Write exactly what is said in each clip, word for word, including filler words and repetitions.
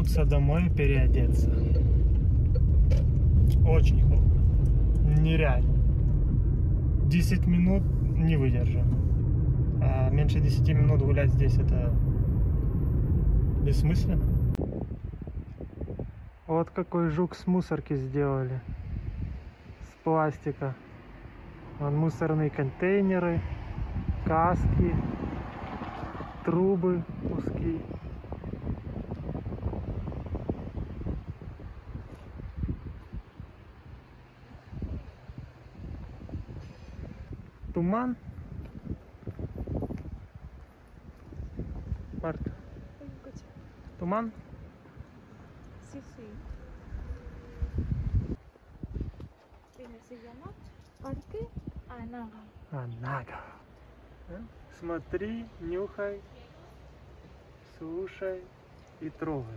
вернуться домой, переодеться. Очень холодно. Нереально. десять минут не выдержим. А меньше десяти минут гулять здесь — это бессмысленно. Вот какой жук с мусорки сделали. С пластика. Вон мусорные контейнеры, каски, трубы, куски. Туман. Марта. Туман. Анага. Смотри, нюхай, слушай и трогай.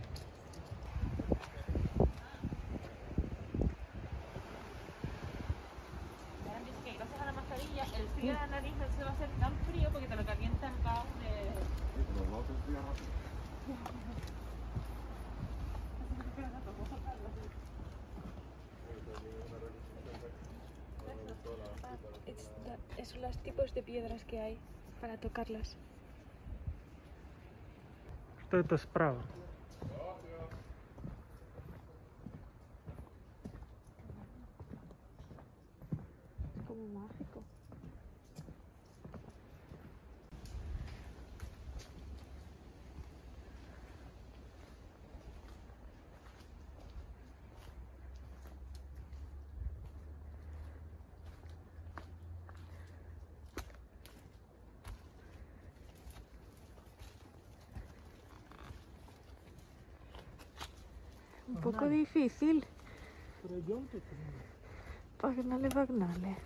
Son los tipos de piedras que hay para tocarlas. Что это справа? Un poco difícil. Погнали, погнали.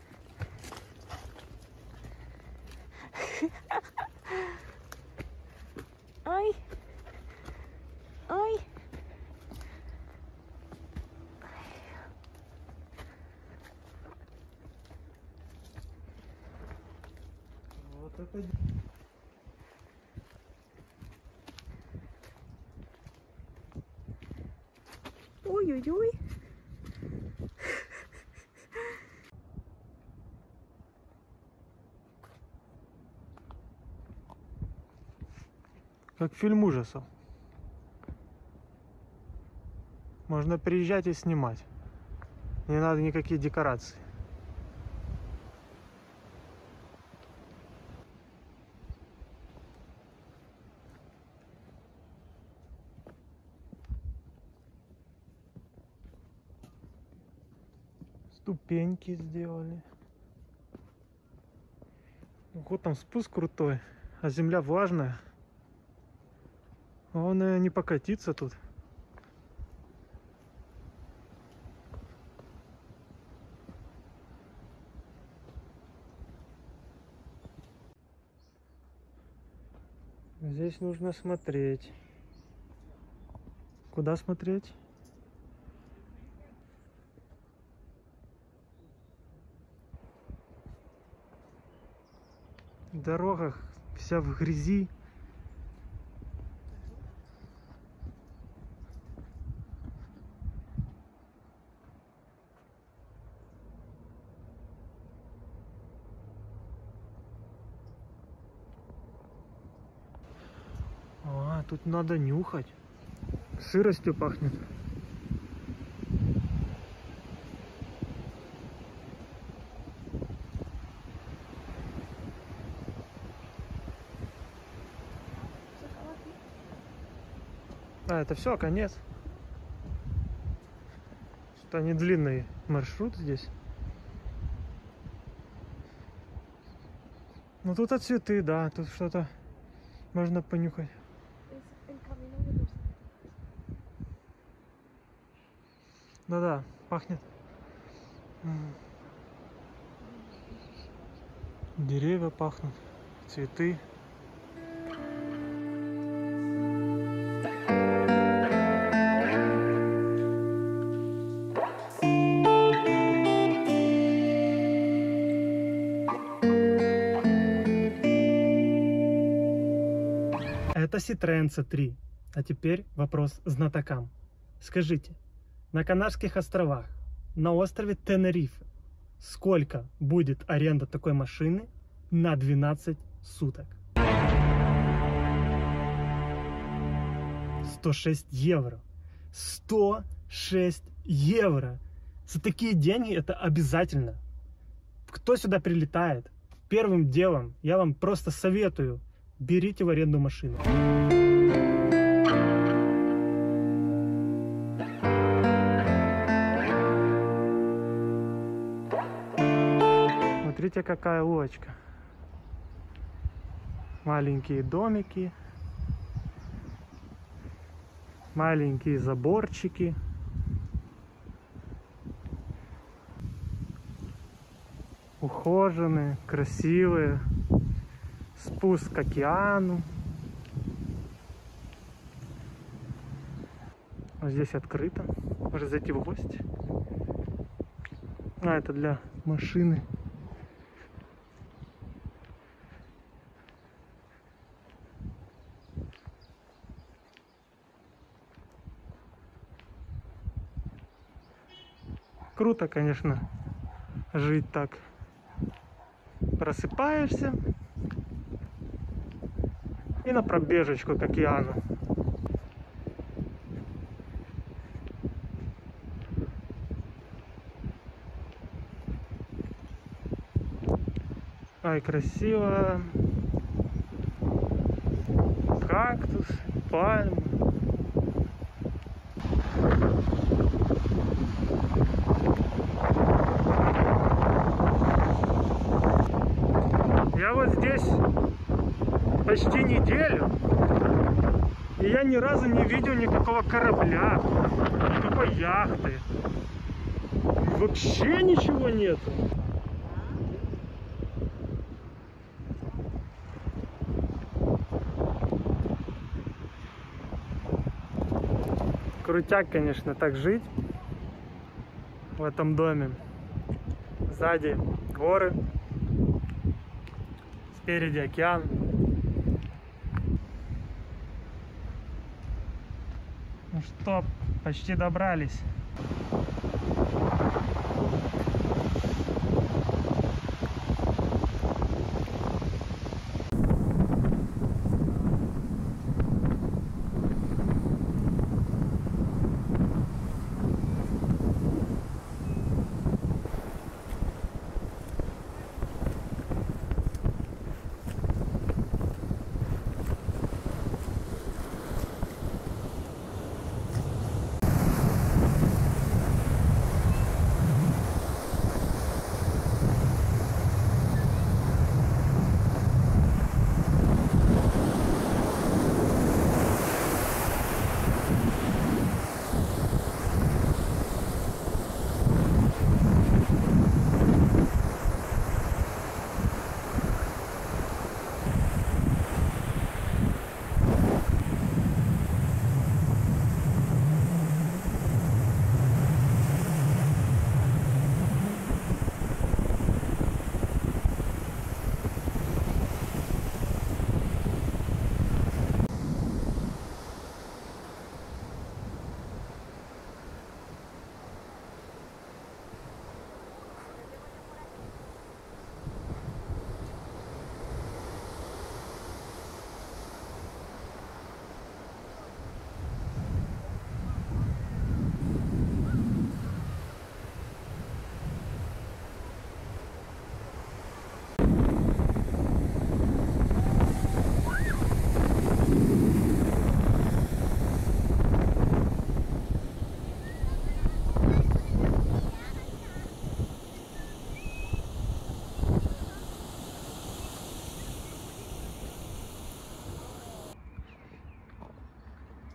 Ай! Ай! Вот это... Ой-ой-ой. Как фильм ужасов. Можно приезжать и снимать. Не надо никакие декорации. Ступеньки сделали. Вот там спуск крутой, а земля влажная. Он и не покатится тут. Здесь нужно смотреть. Куда смотреть? В дорогах вся в грязи. А, тут надо нюхать. Сыростью пахнет. А, это все, конец. Что-то не длинный маршрут здесь. Ну тут от цветы, да, тут что-то можно понюхать. Да-да, пахнет. Деревья пахнут, цветы. Это Ситроен си три. А теперь вопрос знатокам. Скажите, на Канарских островах, на острове Тенерифе, сколько будет аренда такой машины на двенадцать суток? сто шесть евро. сто шесть евро. За такие деньги это обязательно. Кто сюда прилетает, первым делом я вам просто советую, берите в аренду машину. Смотрите, какая улочка. Маленькие домики. Маленькие заборчики. Ухоженные, красивые. Спуск к океану. Вот здесь открыто. Можно зайти в гости. А это для машины. Круто, конечно, жить так. Просыпаешься и на пробежечку к океану. Ай, красиво. Кактус, пальмы. Я вот здесь почти неделю, и я ни разу не видел никакого корабля, никакой яхты. Вообще ничего нету. Крутяк, конечно, так жить в этом доме. Сзади горы. Впереди океан. Ну что, почти добрались.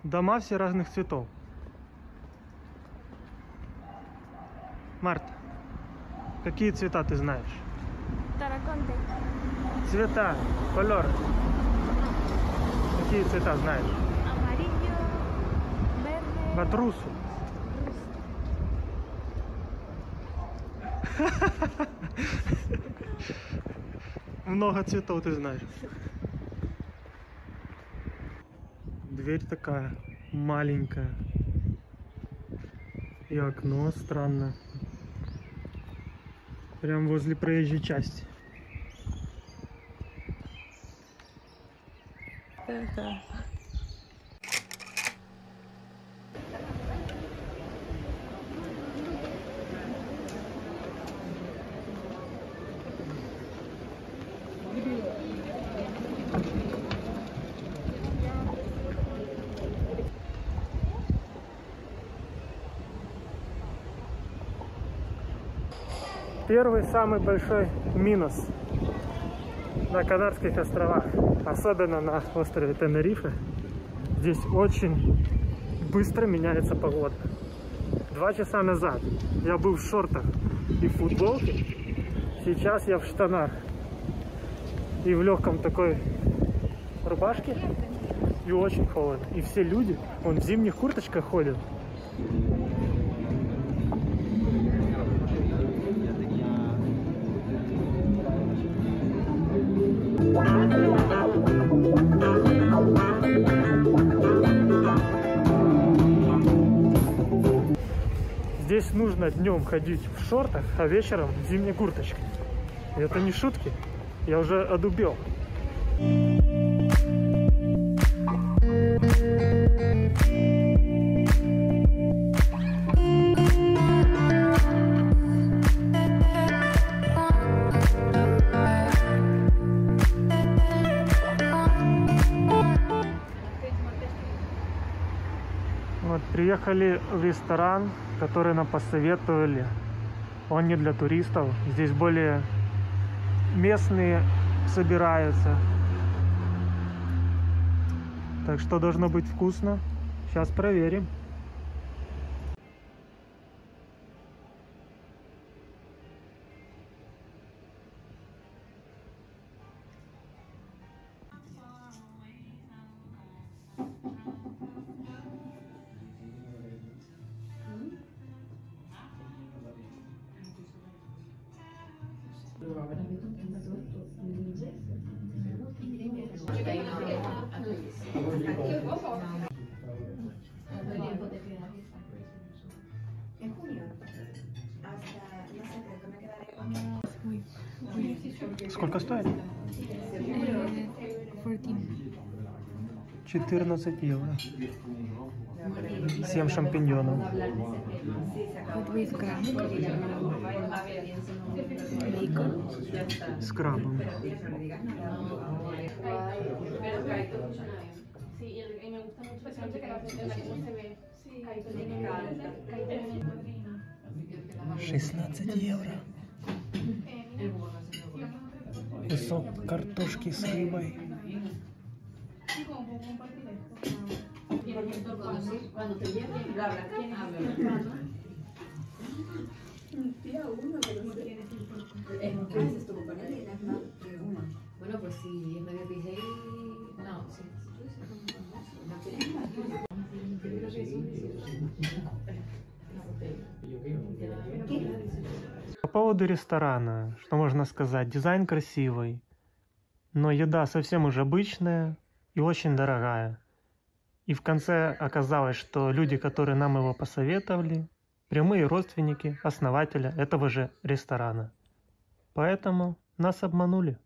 Дома все разных цветов. Марта, какие цвета ты знаешь? Тараконды. Цвета, колор. Какие цвета знаешь? Амариньо, верде. Ватрусу. Много цветов ты знаешь. Дверь такая маленькая. И окно странно. Прям возле проезжей части. Это... Первый самый большой минус на Канарских островах, особенно на острове Тенерифе, здесь очень быстро меняется погода. Два часа назад я был в шортах и в футболке, сейчас я в штанах и в легком такой рубашке, и очень холодно. И все люди, вон в зимних курточках ходят. Здесь нужно днем ходить в шортах, а вечером в зимней курточке. Это не шутки, я уже одубел. Вот, приехали в ресторан, который нам посоветовали. Он не для туристов. Здесь более местные собираются. Так что должно быть вкусно. Сейчас проверим. Сколько стоит? четырнадцать евро. Семь шампиньонов. С крабом. шестнадцать евро. Кусок картошки с рыбой. По поводу ресторана, что можно сказать? Дизайн красивый, но еда совсем уже обычная и очень дорогая. И в конце оказалось, что люди, которые нам его посоветовали, прямые родственники основателя этого же ресторана. Поэтому нас обманули.